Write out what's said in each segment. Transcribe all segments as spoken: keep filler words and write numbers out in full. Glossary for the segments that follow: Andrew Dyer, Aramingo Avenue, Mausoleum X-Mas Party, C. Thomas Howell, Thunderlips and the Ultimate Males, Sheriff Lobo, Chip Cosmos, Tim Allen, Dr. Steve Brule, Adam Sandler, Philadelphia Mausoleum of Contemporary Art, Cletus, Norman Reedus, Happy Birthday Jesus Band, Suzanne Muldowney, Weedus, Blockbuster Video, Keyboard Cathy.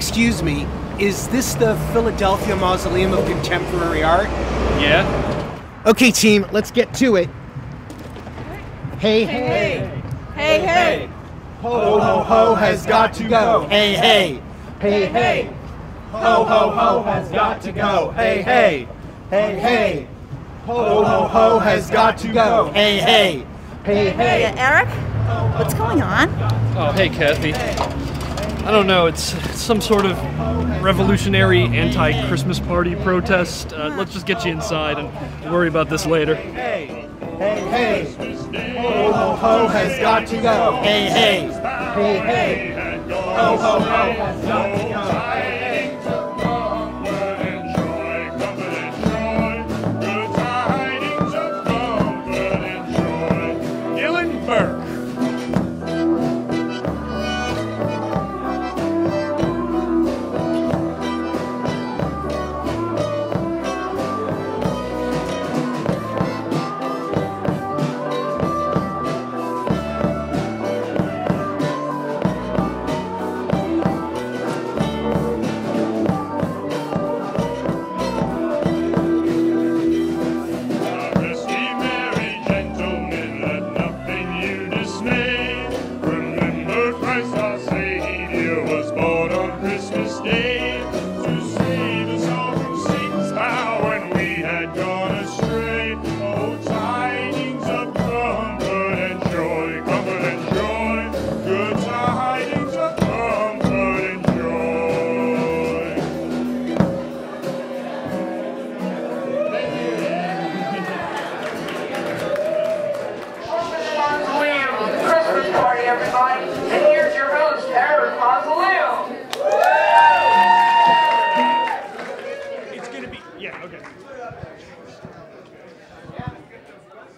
Excuse me, is this the Philadelphia Mausoleum of Contemporary Art? Yeah. Okay, team, let's get to it. Hey, hey. Hey, hey. hey. Ho, ho, ho has got to go. Hey, hey. Hey, hey. Ho, ho, ho has got to go. Hey, hey. Hey, hey. Ho, ho, ho has got to go. Hey, hey. Hey, hey. Eric, what's going on? Oh, hey, Kathy. I don't know, it's some sort of revolutionary anti-Christmas party protest. Uh, let's just get you inside and worry about this later. Hey, hey, hey, ho, ho, ho has got to go. Hey, hey, hey, hey, ho, ho, ho has got to go.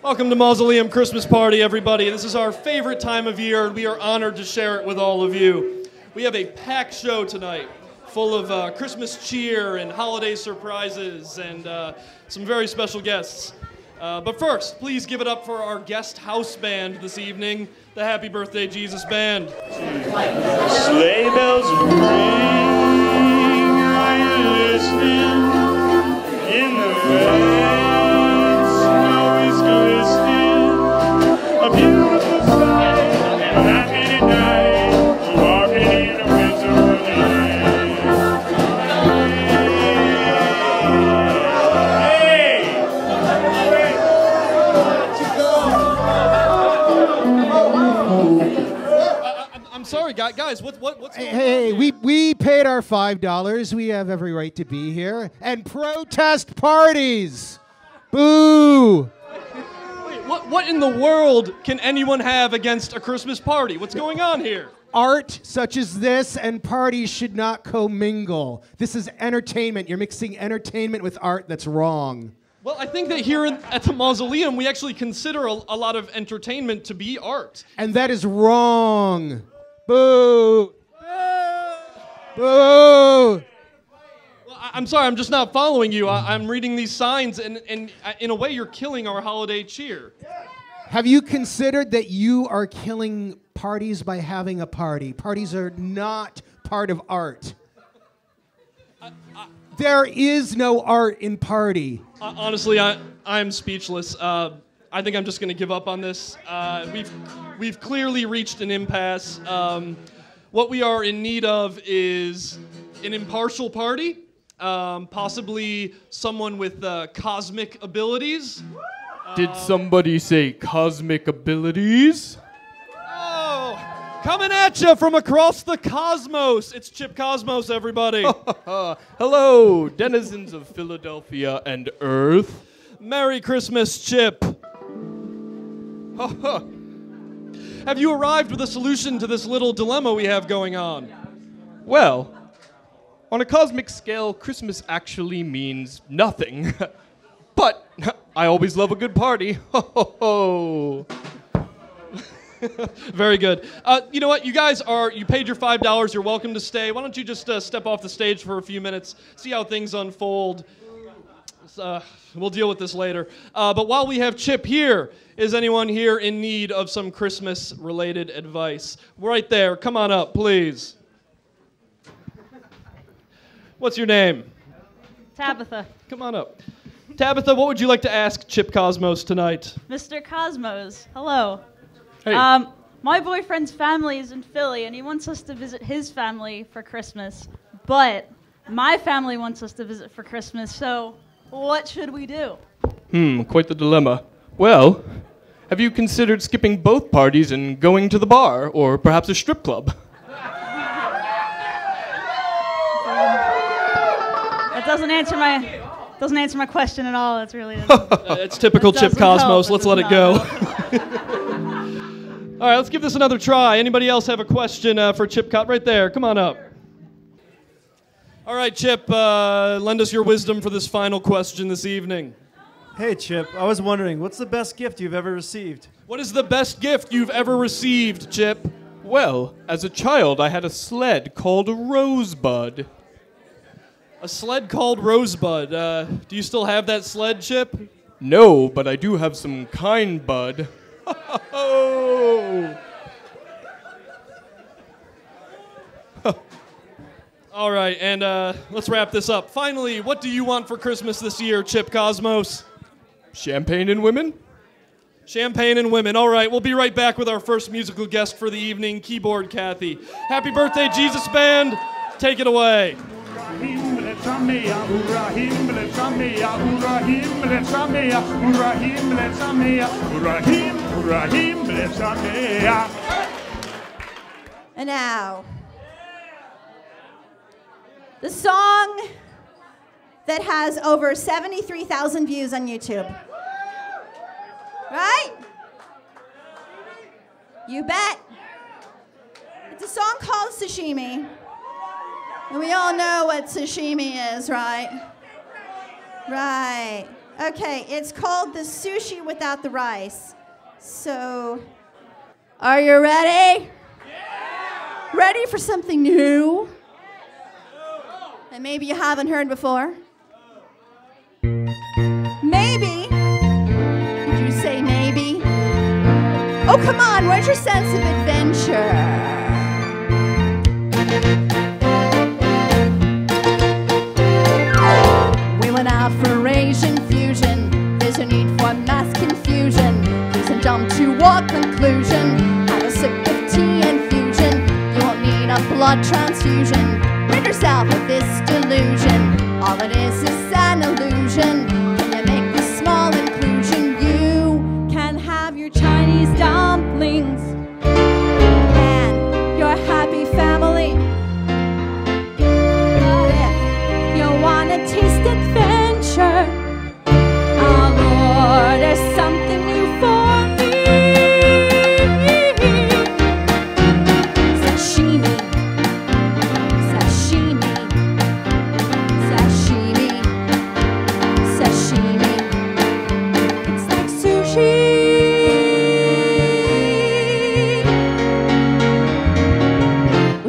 Welcome to Mausoleum Christmas Party, everybody. This is our favorite time of year, and we are honored to share it with all of you. We have a packed show tonight, full of uh, Christmas cheer and holiday surprises and uh, some very special guests. Uh, but first, please give it up for our guest house band this evening, the Happy Birthday Jesus Band. Sleigh bells ring, I listen in the rain. A beautiful sight, and a happy night, walking in a winter night. Hey! I, I, I'm sorry, guys, what, what, what's going on? Hey, we, we paid our five dollars. We have every right to be here. And protest parties! Boo! What, what in the world can anyone have against a Christmas party? What's going on here? Art such as this and parties should not commingle. This is entertainment. You're mixing entertainment with art. That's wrong. Well, I think that here at the Mausoleum, we actually consider a, a lot of entertainment to be art. And that is wrong. Boo. Boo. Boo. I'm sorry, I'm just not following you. I, I'm reading these signs, and, and uh, in a way, you're killing our holiday cheer. Have you considered that you are killing parties by having a party? Parties are not part of art. I, I, there is no art in party. Uh, honestly, I, I'm speechless. Uh, I think I'm just going to give up on this. Uh, we've, we've clearly reached an impasse. Um, what we are in need of is an impartial party. Um, possibly someone with uh, cosmic abilities. Did somebody say cosmic abilities? Oh, coming at you from across the cosmos. It's Chip Cosmos, everybody. Hello, denizens of Philadelphia and Earth. Merry Christmas, Chip. Have you arrived with a solution to this little dilemma we have going on? Well, on a cosmic scale, Christmas actually means nothing. But I always love a good party. Ho, ho, ho. Very good. Uh, you know what? You guys are, you paid your five dollars. You're welcome to stay. Why don't you just uh, step off the stage for a few minutes, see how things unfold. Uh, we'll deal with this later. Uh, but while we have Chip here, is anyone here in need of some Christmas-related advice? Right there. Come on up, please. What's your name? Tabitha. Come on up. Tabitha, what would you like to ask Chip Cosmos tonight? Mister Cosmos, hello. Hey. Um, my boyfriend's family is in Philly, and he wants us to visit his family for Christmas. But my family wants us to visit for Christmas, so what should we do? Hmm, quite the dilemma. Well, have you considered skipping both parties and going to the bar, or perhaps a strip club? That doesn't answer my... Doesn't answer my question at all. It's really... It's typical Chip Cosmos. Let's let it go. All right, let's give this another try. Anybody else have a question uh, for Chip Cot? Right there. Come on up. All right, Chip, uh, lend us your wisdom for this final question this evening. Hey, Chip. I was wondering, what's the best gift you've ever received? What is the best gift you've ever received, Chip? Well, as a child, I had a sled called a Rosebud. A sled called Rosebud. Uh, do you still have that sled, Chip? No, but I do have some kind bud. All right, and uh, let's wrap this up. Finally, what do you want for Christmas this year, Chip Cosmos? Champagne and women. Champagne and women. All right, we'll be right back with our first musical guest for the evening, Keyboard Cathy. Happy Birthday, Jesus Band. Take it away. Samia, Urahim, let's Samia, Urahim, let's Samia, Urahim, let's Samia, Urahim, Urahim, let's Samia. And now, the song that has over seventy-three thousand views on YouTube. Right? You bet. It's a song called Sashimi. And we all know what sashimi is, right? Right. Okay, it's called the sushi without the rice. So, are you ready? Yeah! Ready for something new? That maybe you haven't heard before? Maybe. Would you say maybe? Oh, come on, where's your sense of adventure? Operation fusion, there's a need for mass confusion. Reason jump to a conclusion. Have a sip of tea infusion. You won't need a blood transfusion. Rid yourself of this delusion. All it is is an illusion. When you make this small inclusion, you can have your Chinese dumplings and your happy family. If you wanna taste it fair, I'll order something new for me. Sashimi, sashimi, sashimi, sashimi. It's like sushi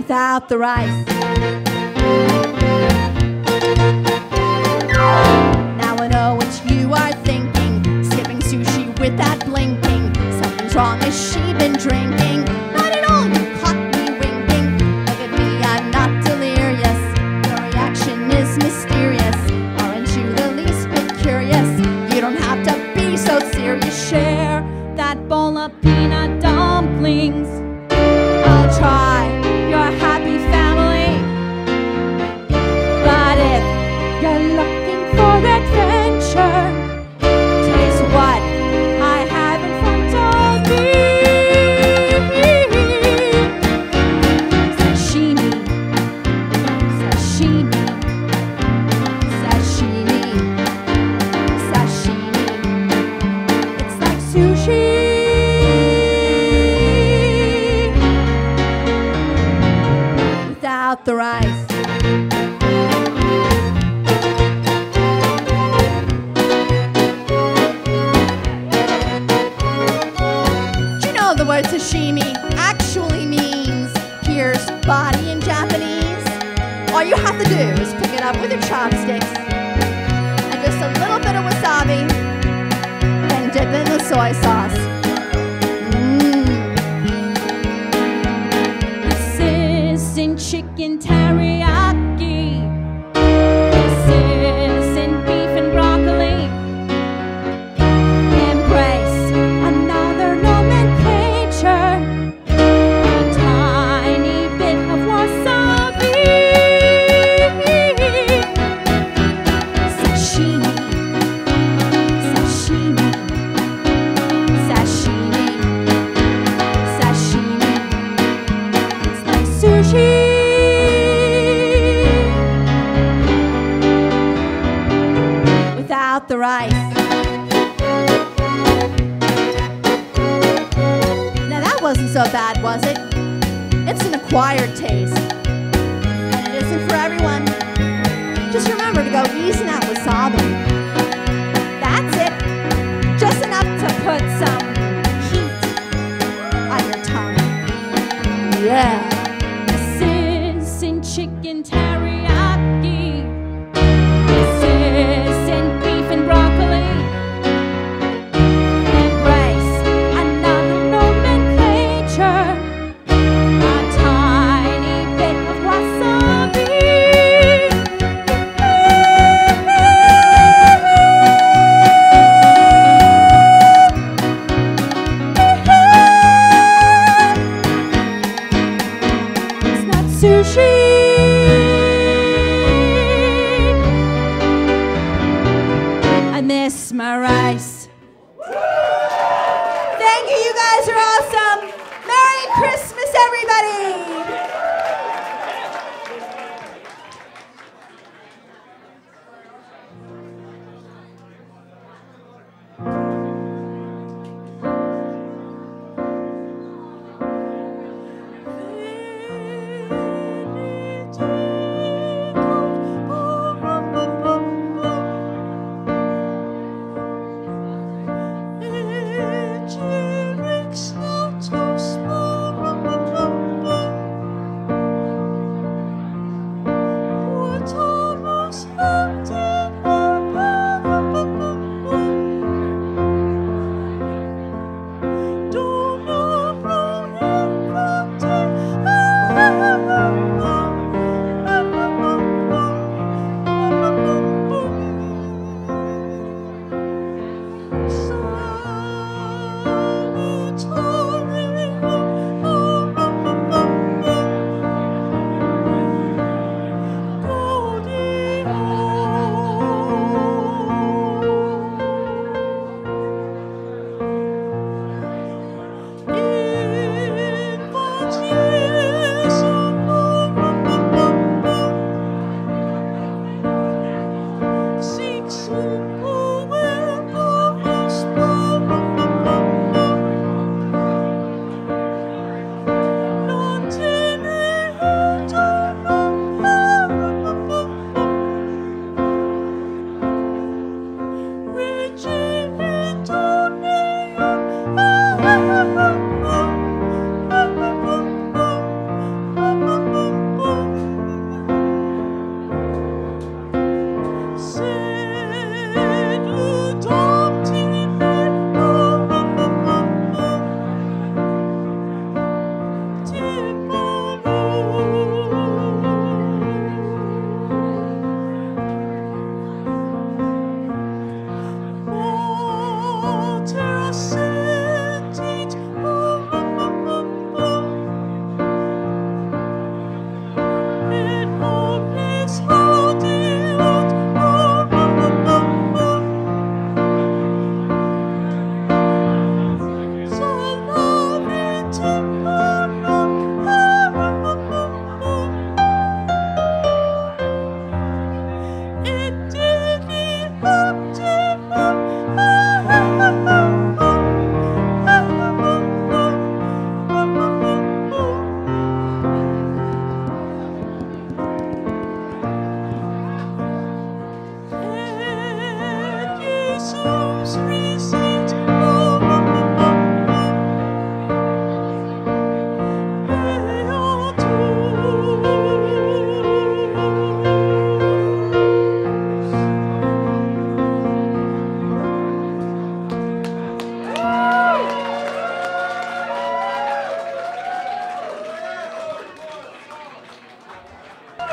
without the rice. That blinking, something's wrong, has she been drinking? Not at all, you caught me winking. Look at me, I'm not delirious. Your reaction is mysterious. Aren't you the least bit curious? You don't have to be so serious. Share that bowl of peanut dumplings. I'll try your happy family. But if you're looking for adventure, the rice. Do you know the word sashimi actually means pierced body in Japanese? All you have to do is pick it up with your chopsticks and just a little bit of wasabi and dip it in the soy sauce. Chicken teriyaki. out the rice. Now that wasn't so bad, was it? It's an acquired taste, and it isn't for everyone. Just remember to go easy on that wasabi. That's it. Just enough to put some heat on your tongue. Yeah. This isn't chicken teriyaki. This isn't beef and broccoli and rice. Another nomenclature. A tiny bit of wasabi. It's not sushi. My rice. Thank you, you guys are awesome. Merry Christmas,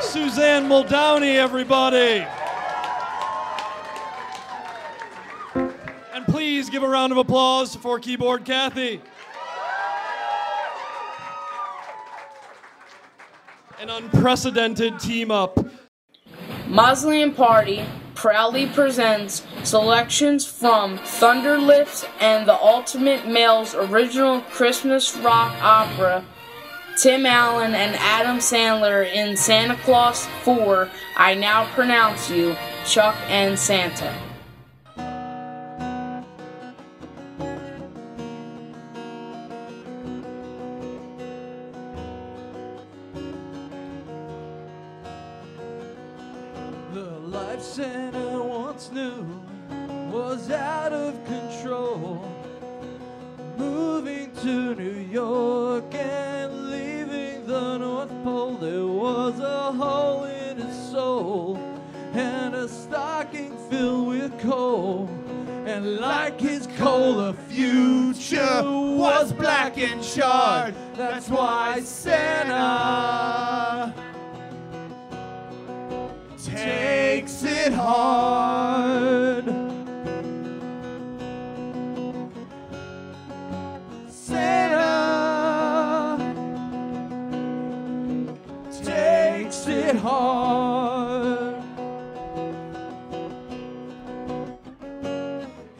Suzanne Muldowney, everybody. And please give a round of applause for Keyboard Cathy. An unprecedented team up. Mausoleum Party proudly presents selections from Thunderlips and the Ultimate Males' original Christmas rock opera, Tim Allen and Adam Sandler in Santa Claus four, I Now Pronounce You, Chuck and Santa. just knew was out of control. Moving to New York and leaving the North Pole, there was a hole in his soul and a stocking filled with coal. And like his coal, the future was black and charred. That's why Santa takes it hard. Santa takes it hard.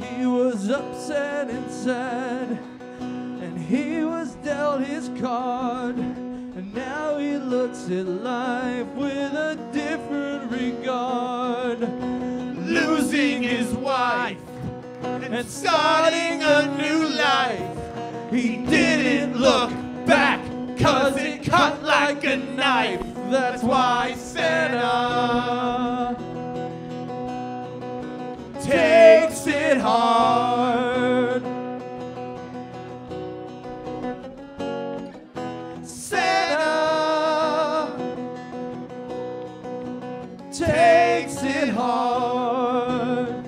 He was upset and sad, and he was dealt his card. And now he looks at life with a different regard. Losing his wife and starting a new life, he didn't look back, cause it cut like a knife. That's why Santa takes it hard. Takes it hard.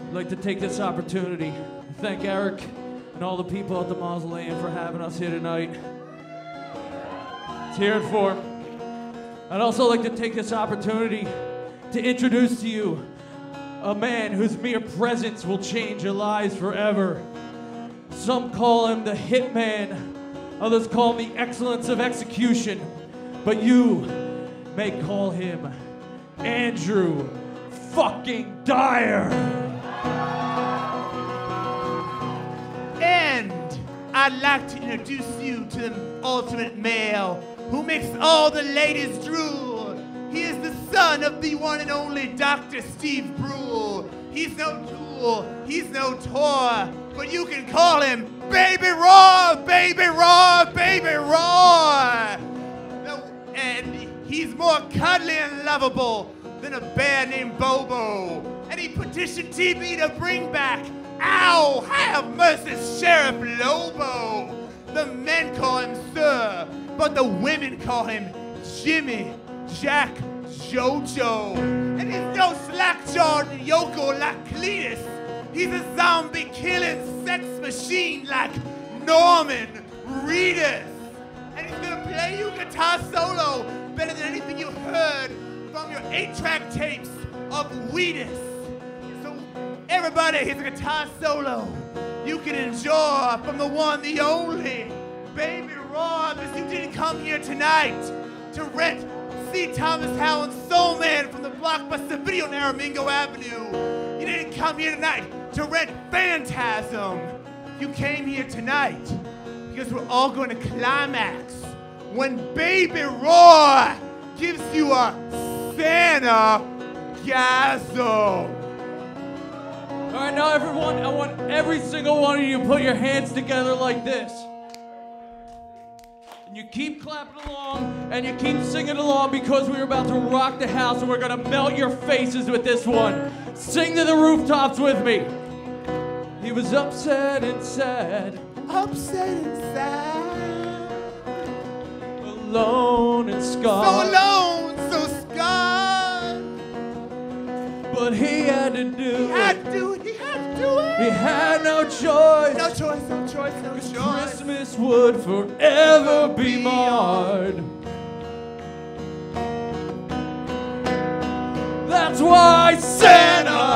I'd like to take this opportunity to thank Eric and all the people at the mausoleum for having us here tonight. It's here for him. I'd also like to take this opportunity to introduce to you a man whose mere presence will change your lives forever. Some call him the Hitman. Others call him the excellence of execution, but you may call him Andrew fucking Dyer. And I'd like to introduce you to the ultimate male who makes all the ladies drool. He is the son of the one and only Doctor Steve Brule. He's no tool, he's no tour, but you can call him Baby Roar, Baby Roar, Baby Roar! And he's more cuddly and lovable than a bear named Bobo. And he petitioned T V to bring back, ow, have mercy, Sheriff Lobo. The men call him Sir, but the women call him Jimmy, Jack, Jojo. And he's no slack-jawed Yoko like Cletus. He's a zombie-killing sex machine like Norman Reedus. And he's gonna play you guitar solo better than anything you heard from your eight-track tapes of Weedus. So everybody, here's a guitar solo you can enjoy from the one, the only, Baby Roar, because you didn't come here tonight to rent C. Thomas Howell and Soul Man from the Blockbuster Video on Aramingo Avenue. You didn't come here tonight to rent Phantasm. You came here tonight because we're all going to climax when Baby Roar gives you a Santa-gasm. All right, now everyone, I want every single one of you to put your hands together like this. And you keep clapping along and you keep singing along because we're about to rock the house and we're going to melt your faces with this one. Sing to the rooftops with me. He was upset and sad. Upset and sad. Alone and scarred. So alone, so scarred. But he had to do it. He had to do it. He had to do it. He had no choice. No choice, no choice, no choice. 'Cause Christmas would forever be marred. That's why Santa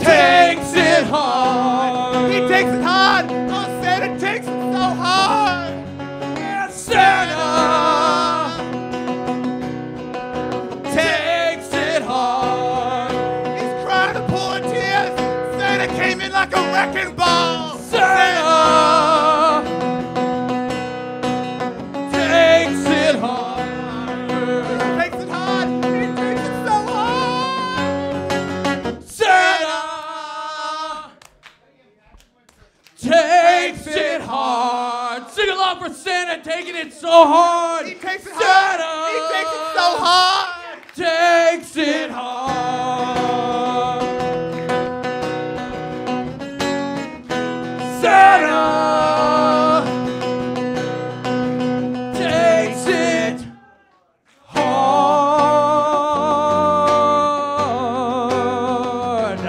takes it hard. He takes it hard. Oh, Santa takes it so hard. Yeah, Santa takes it hard. He's crying to pour tears. Santa came in like a wrecking ball. Santa for Santa taking it so hard. He takes it Santa hard. He takes it so hard. Takes it hard. Santa takes it hard.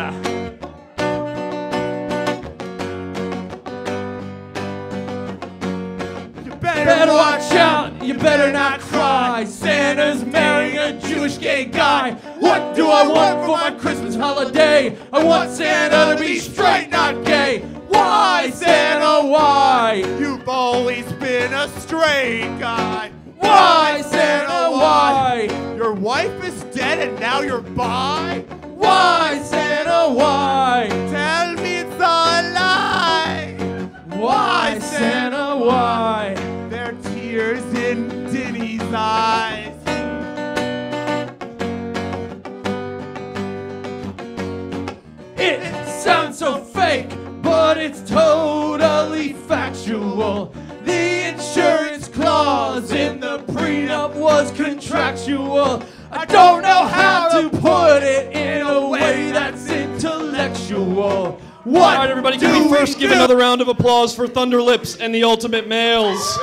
Better watch out, you better not cry. Santa's marrying a Jewish gay guy. What do I want for my Christmas holiday? I want Santa to be straight, not gay. Why, Santa, why? You've always been a straight guy. Why, Santa, why? Your wife is dead and now you're bi? Why, Santa, why? Tell me it's a lie. Why, Santa, why? Tears in Denny's eyes. It sounds so fake, but it's totally factual. The insurance clause in the prenup was contractual. I don't know how to put it in a way that's intellectual. What? All right, everybody, can we first give another round of applause for Thunderlips and the Ultimate Males?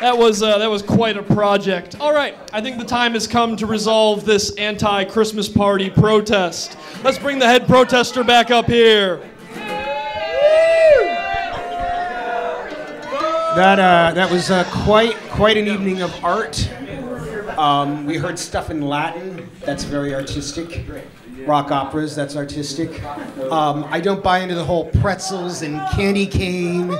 That was, uh, that was quite a project. All right, I think the time has come to resolve this anti-Christmas party protest. Let's bring the head protester back up here. That, uh, that was uh, quite, quite an evening of art. Um, we heard stuff in Latin. That's very artistic. Rock operas, that's artistic. Um, I don't buy into the whole pretzels and candy cane.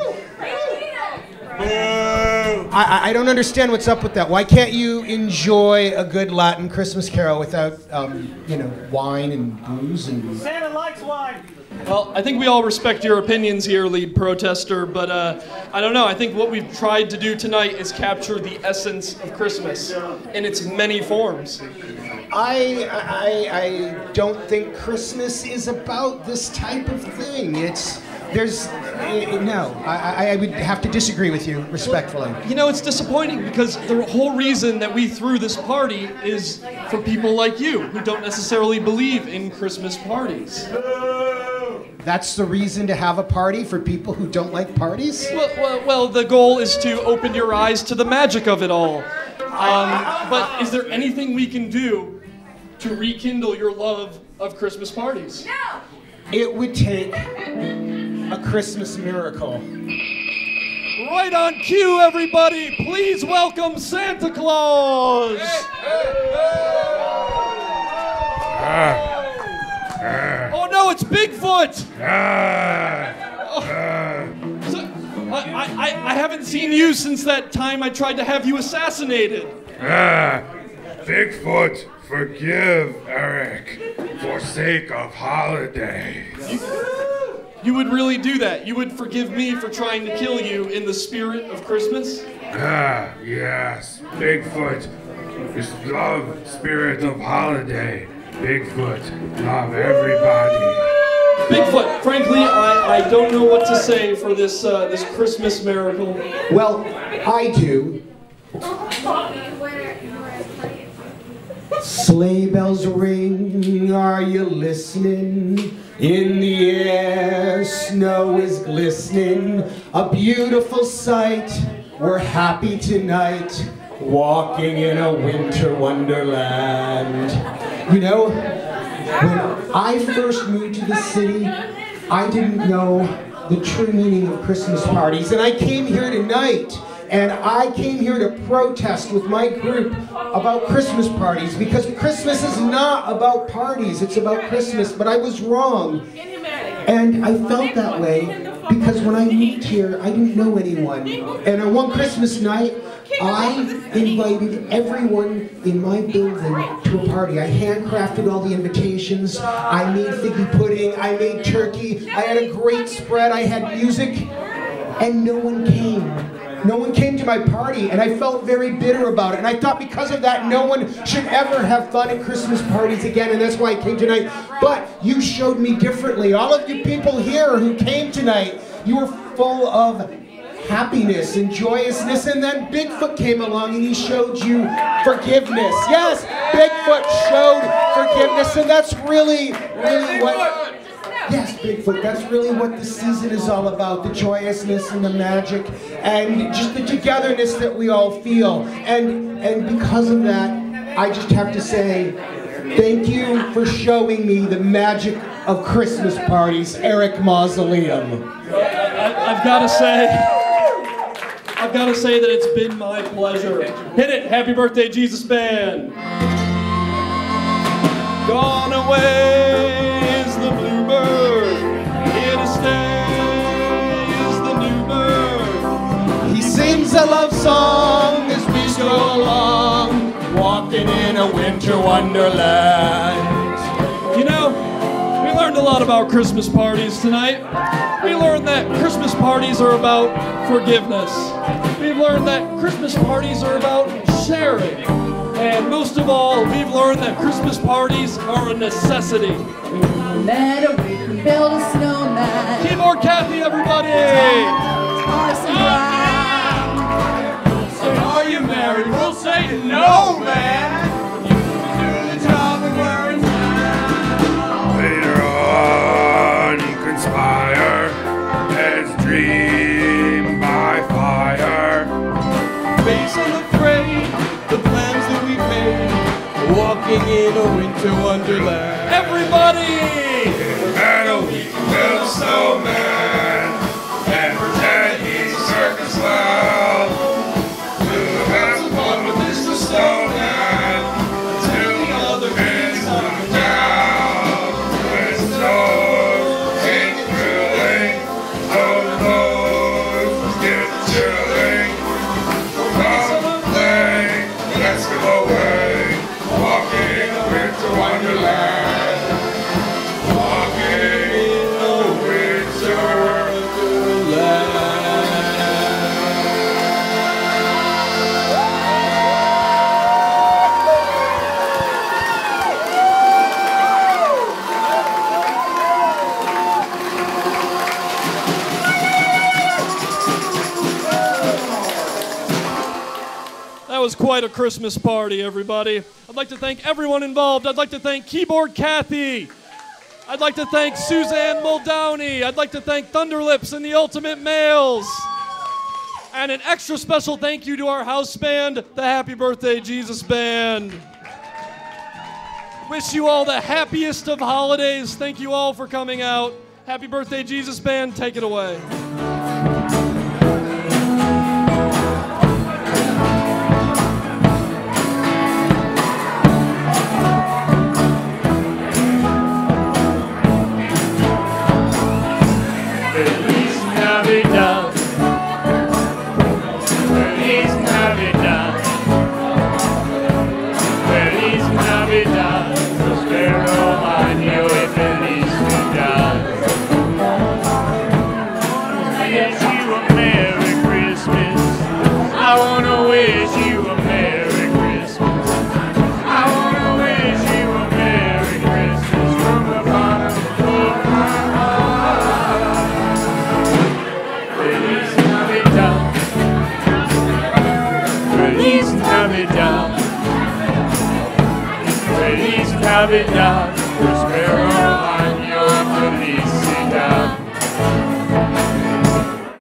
I, I don't understand what's up with that. Why can't you enjoy a good Latin Christmas carol without, um, you know, wine and booze and... Santa likes wine! Well, I think we all respect your opinions here, lead protester, but uh, I don't know. I think what we've tried to do tonight is capture the essence of Christmas in its many forms. I, I, I don't think Christmas is about this type of thing. It's... There's, uh, no, I, I would have to disagree with you, respectfully. Well, you know, it's disappointing because the whole reason that we threw this party is for people like you who don't necessarily believe in Christmas parties. That's the reason to have a party, for people who don't like parties? Well, well, well the goal is to open your eyes to the magic of it all. Um, but is there anything we can do to rekindle your love of Christmas parties? No! It would take... a Christmas miracle. Right on cue, everybody. Please welcome Santa Claus. Oh no, it's Bigfoot. Oh. So, I, I, I haven't seen you since that time I tried to have you assassinated. Bigfoot, forgive Eric for sake of holidays. You would really do that? You would forgive me for trying to kill you in the spirit of Christmas? Ah, yes. Bigfoot is love, spirit of holiday. Bigfoot, love everybody. Bigfoot, frankly, I, I don't know what to say for this, uh, this Christmas miracle. Well, I do. Sleigh bells ring, are you listening? In the air, snow is glistening, a beautiful sight. We're happy tonight, walking in a winter wonderland. You know, when I first moved to the city, I didn't know the true meaning of Christmas parties, and I came here tonight. And I came here to protest with my group about Christmas parties, because Christmas is not about parties, it's about Christmas. But I was wrong. And I felt that way because when I moved here, I didn't know anyone. And on one Christmas night, I invited everyone in my building to a party. I handcrafted all the invitations. I made figgy pudding. I made turkey. I had a great spread. I had music. And no one came. No one came to my party, and I felt very bitter about it. And I thought because of that, no one should ever have fun at Christmas parties again, and that's why I came tonight. But you showed me differently. All of you people here who came tonight, you were full of happiness and joyousness, and then Bigfoot came along and he showed you forgiveness. Yes, Bigfoot showed forgiveness, and that's really, really what... Yes, Bigfoot, that's really what the season is all about, the joyousness and the magic and just the togetherness that we all feel. And, and because of that, I just have to say thank you for showing me the magic of Christmas parties, Eric Mausoleum. I, I've got to say... I've got to say that it's been my pleasure. Hit it, Happy Birthday Jesus Band. Gone away is the bluebird, here to stay is the new bird. He sings a love song as we go along, walking in a winter wonderland. You know, we learned a lot about Christmas parties tonight. We learned that Christmas parties are about forgiveness. We've learned that Christmas parties are about sharing. And most of all, we've learned that Christmas parties are a necessity. Meadow, we can build a snowman. Keyboard Cathy, everybody! Oh, so are you married? We'll say no, man. You can do the job and we're in town. Later on, conspire. Dream by fire. Based on the parade, the plans that we've made, walking in a winter wonderland. Everybody! And a week build a snowman and pretend he's a circus clown. We'll have some fun with Mister Snowman until the other man's coming down. When snow keeps drilling, oh. Was quite a Christmas party, everybody. I'd like to thank everyone involved. I'd like to thank Keyboard Cathy. I'd like to thank Suzanne Muldowney. I'd like to thank Thunderlips and the Ultimate Males. And an extra special thank you to our house band, the Happy Birthday Jesus Band. Wish you all the happiest of holidays. Thank you all for coming out. Happy Birthday Jesus Band, take it away. Have it now.